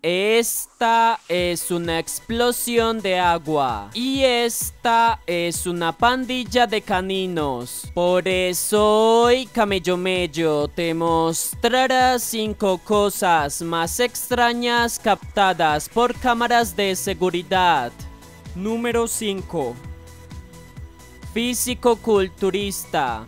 Esta es una explosión de agua. Y esta es una pandilla de caninos. Por eso hoy, Camello Mello, te mostrará 5 cosas más extrañas captadas por cámaras de seguridad. Número 5. Físico-culturista.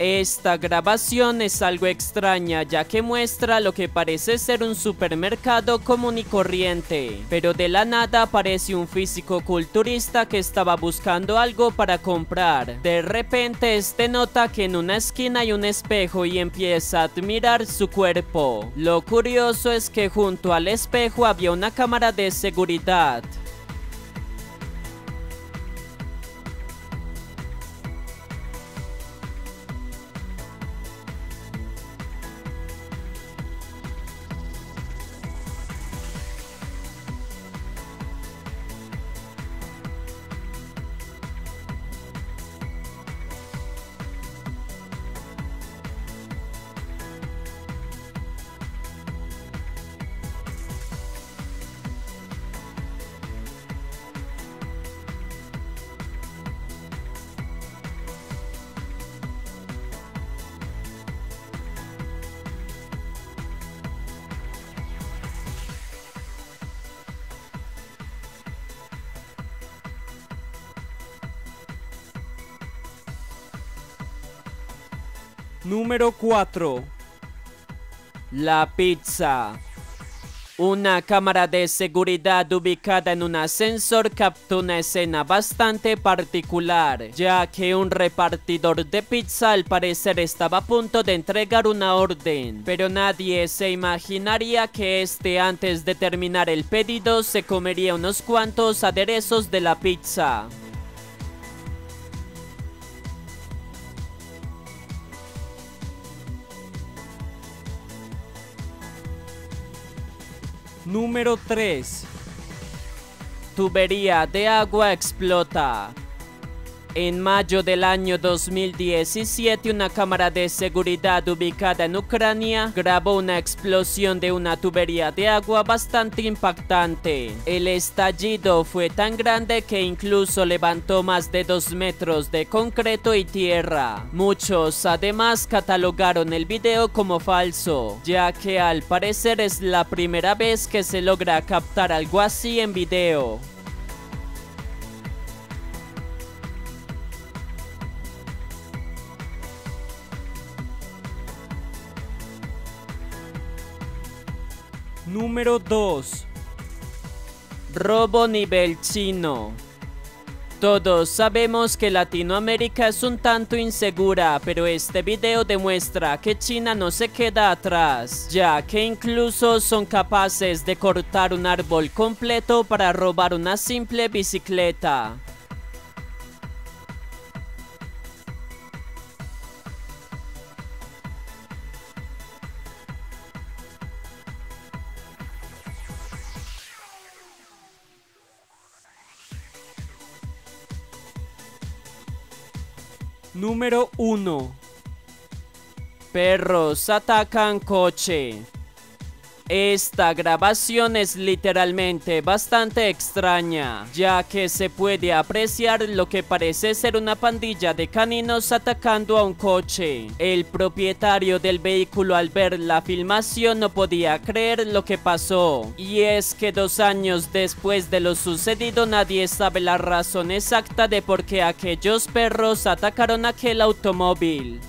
Esta grabación es algo extraña, ya que muestra lo que parece ser un supermercado común y corriente, pero de la nada aparece un físico-culturista que estaba buscando algo para comprar. De repente este nota que en una esquina hay un espejo y empieza a admirar su cuerpo. Lo curioso es que junto al espejo había una cámara de seguridad. Número 4. La pizza. Una cámara de seguridad ubicada en un ascensor captó una escena bastante particular, ya que un repartidor de pizza al parecer estaba a punto de entregar una orden, pero nadie se imaginaría que este, antes de terminar el pedido, se comería unos cuantos aderezos de la pizza. Número 3. Tubería de agua explota. En mayo del año 2017, una cámara de seguridad ubicada en Ucrania grabó una explosión de una tubería de agua bastante impactante. El estallido fue tan grande que incluso levantó más de 2 metros de concreto y tierra. Muchos además catalogaron el video como falso, ya que al parecer es la primera vez que se logra captar algo así en video. Número 2. Robo nivel chino. Todos sabemos que Latinoamérica es un tanto insegura, pero este video demuestra que China no se queda atrás, ya que incluso son capaces de cortar un árbol completo para robar una simple bicicleta. Número 1. Perros atacan coche. Esta grabación es literalmente bastante extraña, ya que se puede apreciar lo que parece ser una pandilla de caninos atacando a un coche. El propietario del vehículo, al ver la filmación, no podía creer lo que pasó. Y es que 2 años después de lo sucedido, nadie sabe la razón exacta de por qué aquellos perros atacaron aquel automóvil.